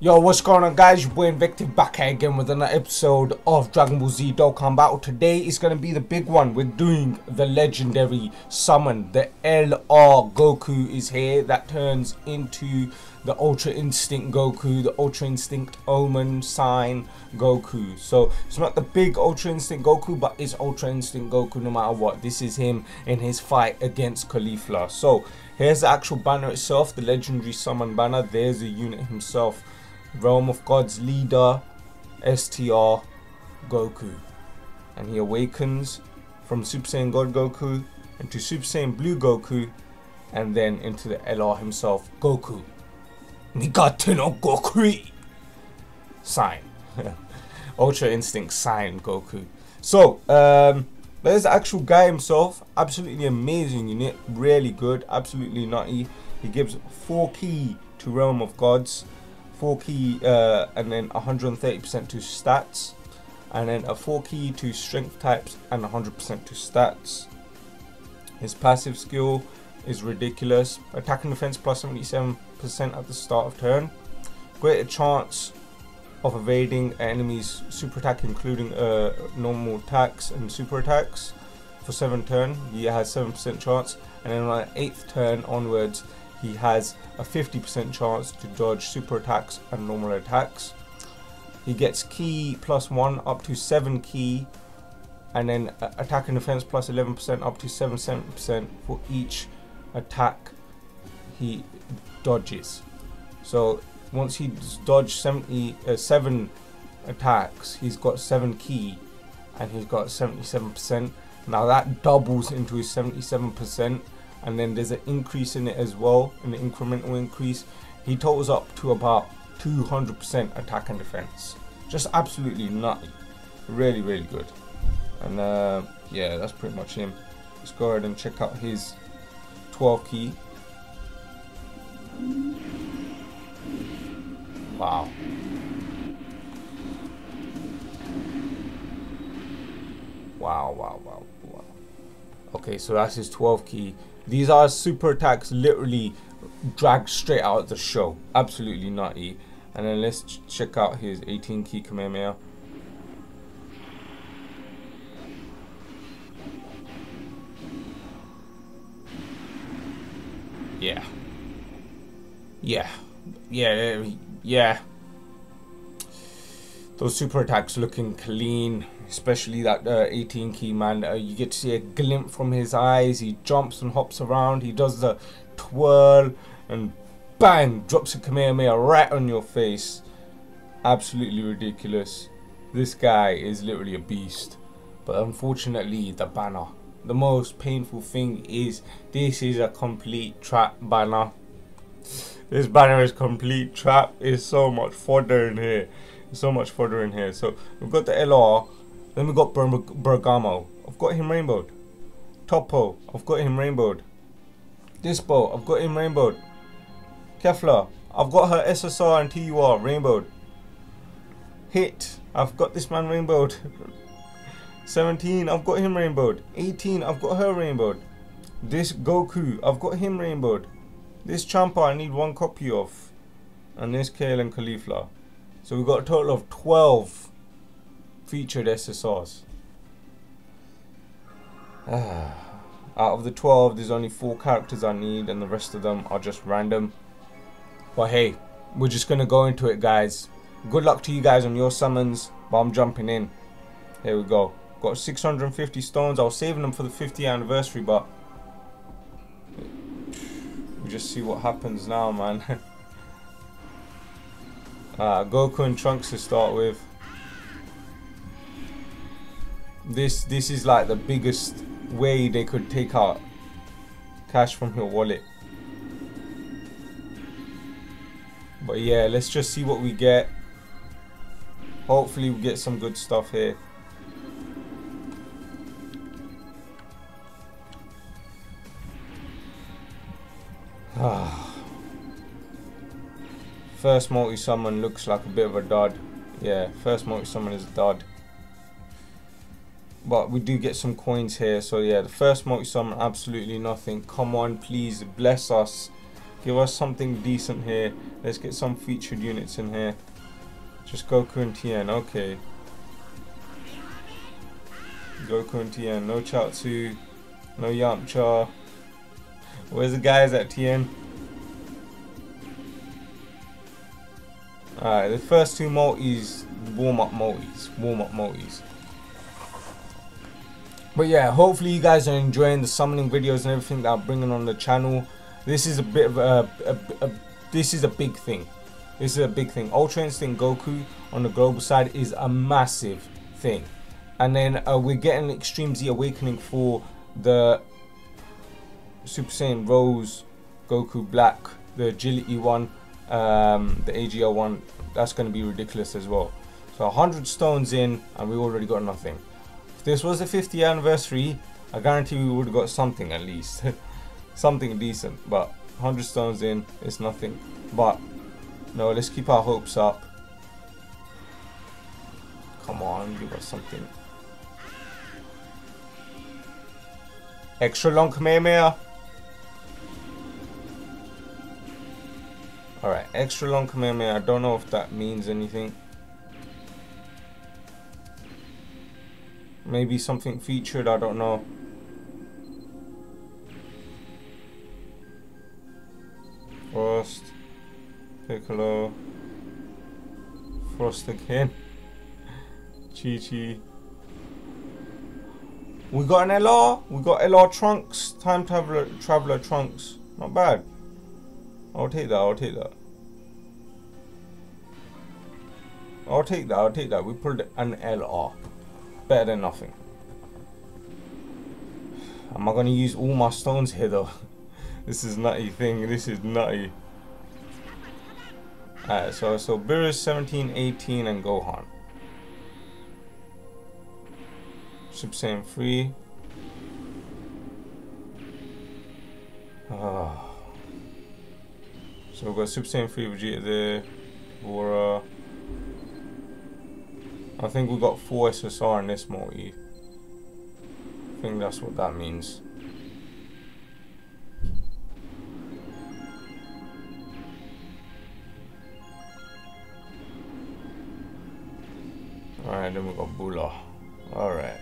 Yo, what's going on, guys? Your boy Invective back here again with another episode of Dragon Ball Z Dokkan Battle. Today is going to be the big one. We're doing the legendary summon. The LR Goku is here. That turns into the Ultra Instinct Goku, the Ultra Instinct Omen Sign Goku. So, it's not the big Ultra Instinct Goku, but it's Ultra Instinct Goku no matter what. This is him in his fight against Khalifla. So, here's the actual banner itself, the legendary summon banner. There's the unit himself. Realm of Gods leader STR Goku, and he awakens from Super Saiyan God Goku into Super Saiyan Blue Goku, and then into the LR himself Goku Nikatte no Goku Sign Ultra Instinct Sign Goku. So there's the actual guy himself. Absolutely amazing unit, really good, absolutely nutty. He gives 4 key to Realm of Gods, 4 key and then 130% to stats, and then a 4 key to strength types and 100% to stats. His passive skill is ridiculous. Attack and defense plus 77% at the start of turn. Greater chance of evading enemies super attack, including normal attacks and super attacks. For 7th turn he has 7% chance, and then on 8th turn onwards he has a 50% chance to dodge super attacks and normal attacks. He gets ki plus 1 up to 7 ki, and then attack and defense plus 11% up to 77% for each attack he dodges. So once he dodges 7 attacks, he's got 7 ki and he's got 77%. Now that doubles into his 77%. And then there's an increase in it as well, an incremental increase. He totals up to about 200% attack and defense. Just absolutely nutty. Really, really good. And yeah, that's pretty much him. Let's go ahead and check out his 12 key. Wow. Wow, wow, wow, wow. Okay, so that's his 12 key. These are super attacks, literally dragged straight out of the show. Absolutely nutty. And then let's check out his 18 key Kamehameha. Yeah. Yeah. Yeah. Yeah. Those super attacks looking clean, especially that 18 key, man. You get to see a glint from his eyes. He jumps and hops around, he does the twirl, and bang, drops a Kamehameha right on your face. Absolutely ridiculous. This guy is literally a beast. But unfortunately, the banner, the most painful thing is this is a complete trap banner. This banner is complete trap. There's so much fodder in here. So much fodder in here. So we've got the LR, then we've got Bergamo. I've got him rainbowed. Toppo, I've got him rainbowed. Dispo, I've got him rainbowed. Kefla, I've got her SSR and TUR rainbowed. Hit, I've got this man rainbowed. 17, I've got him rainbowed. 18, I've got her rainbowed. This Goku, I've got him rainbowed. This Champa, I need 1 copy of. And this Kale and Khalifla. So we've got a total of 12 featured SSRs. Out of the 12, there's only 4 characters I need, and the rest of them are just random. But hey, we're just going to go into it, guys. Good luck to you guys on your summons, but I'm jumping in. Here we go. Got 650 stones. I was saving them for the 50th anniversary, but we'll just see what happens now, man. Goku and Trunks to start with. This is like the biggest way they could take out cash from your wallet. But yeah, let's just see what we get. Hopefully we get some good stuff here. First multi-summon looks like a bit of a dud. Yeah, first multi-summon is a dud. But we do get some coins here. So yeah, the first multi-summon, absolutely nothing. Come on, please bless us. Give us something decent here. Let's get some featured units in here. Just Goku and Tien, okay. Goku and Tien, no Chiaotzu, no Yamcha. Where's the guys at Tien? Alright, the first two multis, warm up multis. But yeah, hopefully you guys are enjoying the summoning videos and everything that I'm bringing on the channel. This is a bit of this is a big thing. This is a big thing. Ultra Instinct Goku on the global side is a massive thing. And then we're getting Extreme Z Awakening for the Super Saiyan Rose, Goku Black, the Agility one, the AGL one. That's going to be ridiculous as well. So 100 stones in and we already got nothing. This was the 50th anniversary, I guarantee we would have got something at least. Something decent, but 100 stones in, it's nothing. But, no, let's keep our hopes up. Come on, give us something. Extra long Kamehameha. Alright, extra long Kamehameha, I don't know if that means anything. Maybe something featured, I don't know. Frost, Piccolo, Frost again, Chi-Chi. We got an LR, we got LR Trunks, Time Traveler Trunks. Not bad. I'll take that, I'll take that. I'll take that, I'll take that. We pulled an LR. Better than nothing. Am I going to use all my stones here though? This is nutty thing. This is nutty. Alright, so Beerus 17, 18 and Gohan. Super Saiyan 3. Oh. So we've got Super Saiyan 3 Vegeta there. Bora. I think we got 4 SSR in this multi. I think that's what that means. Alright, then we got Bula. Alright.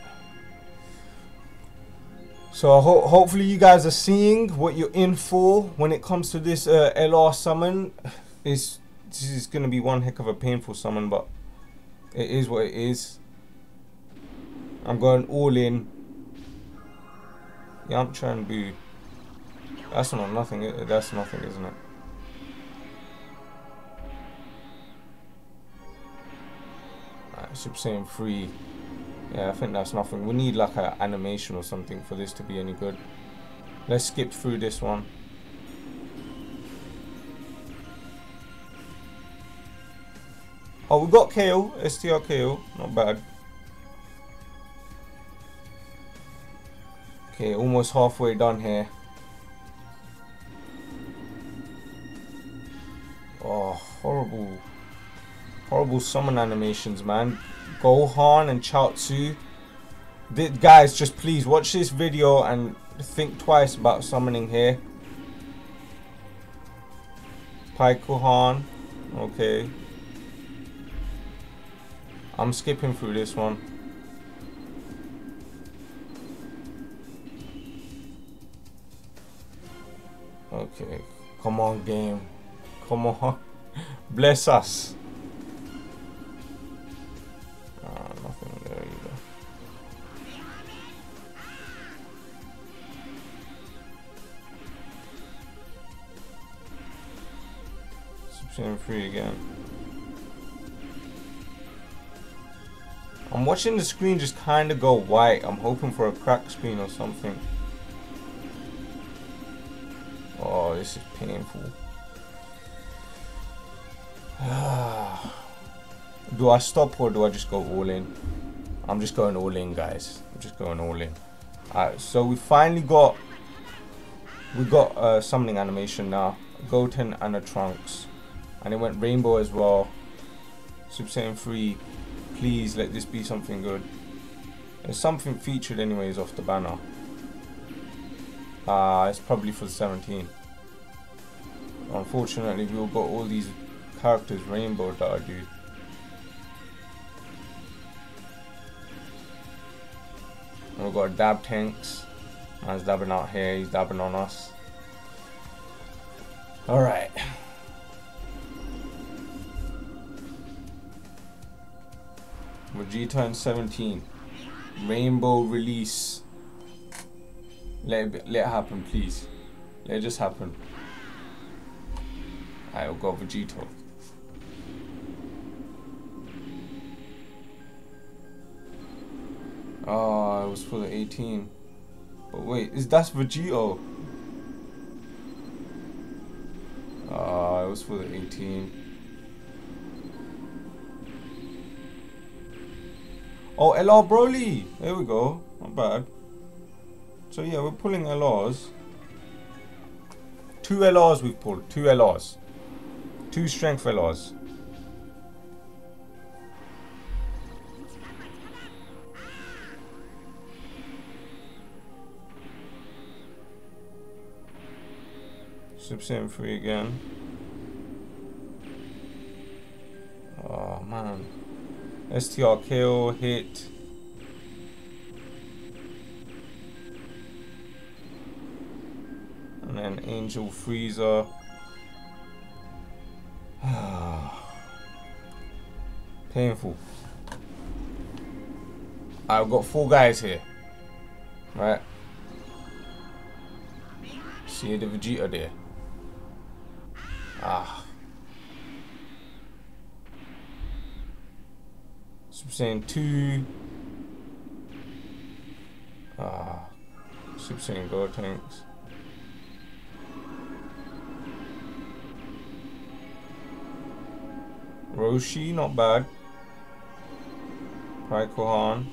So hopefully you guys are seeing what you're in for when it comes to this LR summon. This is going to be one heck of a painful summon, but it is what it is. I'm going all in. Yamcha and Boo. That's not nothing. That's nothing, isn't it? Alright, Super Saiyan 3. Yeah, I think that's nothing. We need like an animation or something for this to be any good. Let's skip through this one. Oh, we got Kale, STR Kale, not bad. Okay, almost halfway done here. Oh, horrible. Horrible summon animations, man. Gohan and Chiaotzu. Guys, just please watch this video and think twice about summoning here. Paikohan, okay. I'm skipping through this one. Okay, come on game, come on. Bless us. Nothing there either. Super Saiyan 3 again. I'm watching the screen just kind of go white. I'm hoping for a crack screen or something. Oh, this is painful. Do I stop or do I just go all in? I'm just going all in, guys. I'm just going all in. Alright, so we finally got... We got a summoning animation now. Goten and the Trunks. And it went rainbow as well. Super Saiyan 3. Please let this be something good. There's something featured anyways off the banner. It's probably for the 17. Unfortunately, we've got all these characters rainbowed that I do. And we've got a dab tanks. Man's dabbing out here, he's dabbing on us. Alright. Vegeta in 17. Rainbow release. Let it happen, please. Let it just happen. Alright, we've got Vegito. Oh, it was for the 18. But wait, that's Vegito. It was for the 18. Oh, LR Broly! There we go. Not bad. So yeah, we're pulling LRs. Two LRs we've pulled. Two LRs. Two strength LRs. Super Saiyan 3 again. Oh man. STR KO hit. And then Angel Freezer. Painful. I've got four guys here. Right. See the Vegeta there. Ah. Super Saiyan 2. Ah. Super Saiyan Gotenks. Roshi, not bad. Raikkohan.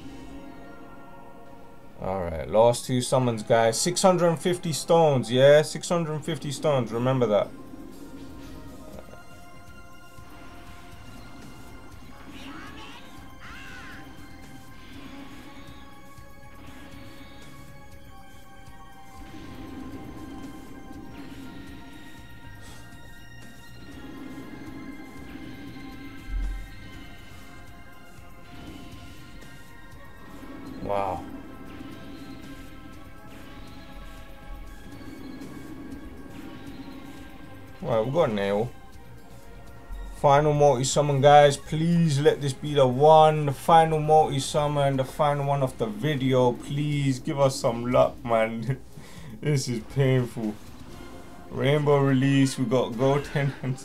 Alright, last two summons, guys. 650 stones, yeah? 650 stones, remember that. Wow. Right, we've got a nail. Final multi-summon, guys. Please let this be the one. The final multi-summon, the final one of the video. Please give us some luck, man. This is painful. Rainbow release. We got Goten and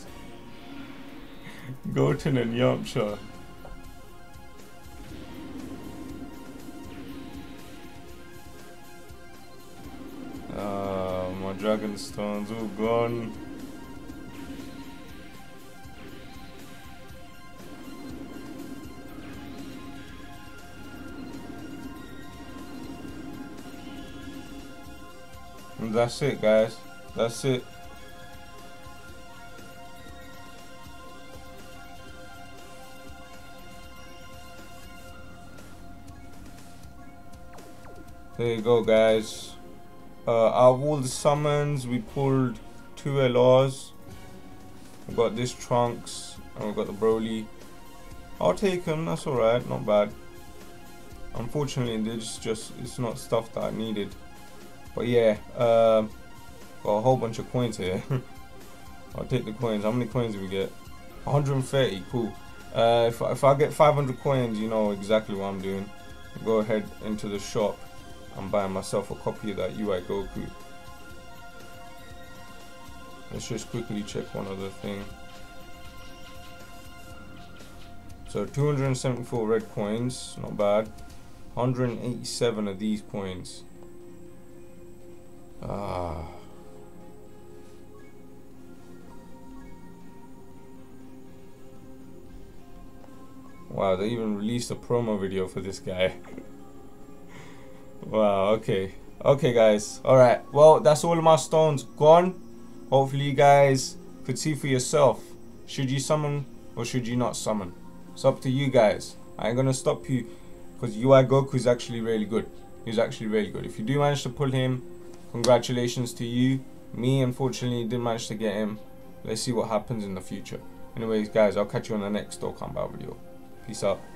Yamcha. My dragon stones all gone. And that's it, guys. That's it. There you go, guys. Out of all the summons, we pulled two LRs. We got this Trunks, and we got the Broly. I'll take them. That's all right. Not bad. Unfortunately, this just—it's not stuff that I needed. But yeah, got a whole bunch of coins here. I'll take the coins. How many coins did we get? 130. Cool. If I get 500 coins, you know exactly what I'm doing. Go ahead into the shop. I'm buying myself a copy of that UI Goku. Let's just quickly check one other thing. So 274 red coins, not bad. 187 of these coins. Ah. Wow, they even released a promo video for this guy. Wow, okay guys, all right, well, that's all of my stones gone. Hopefully you guys could see for yourself, should you summon or should you not summon? It's up to you guys. I ain't gonna stop you, because UI Goku is actually really good. He's actually really good. If you do manage to pull him, congratulations to you. Me, unfortunately, didn't manage to get him, Let's see what happens in the future. Anyways guys, I'll catch you on the next Dokkan Battle video. Peace out.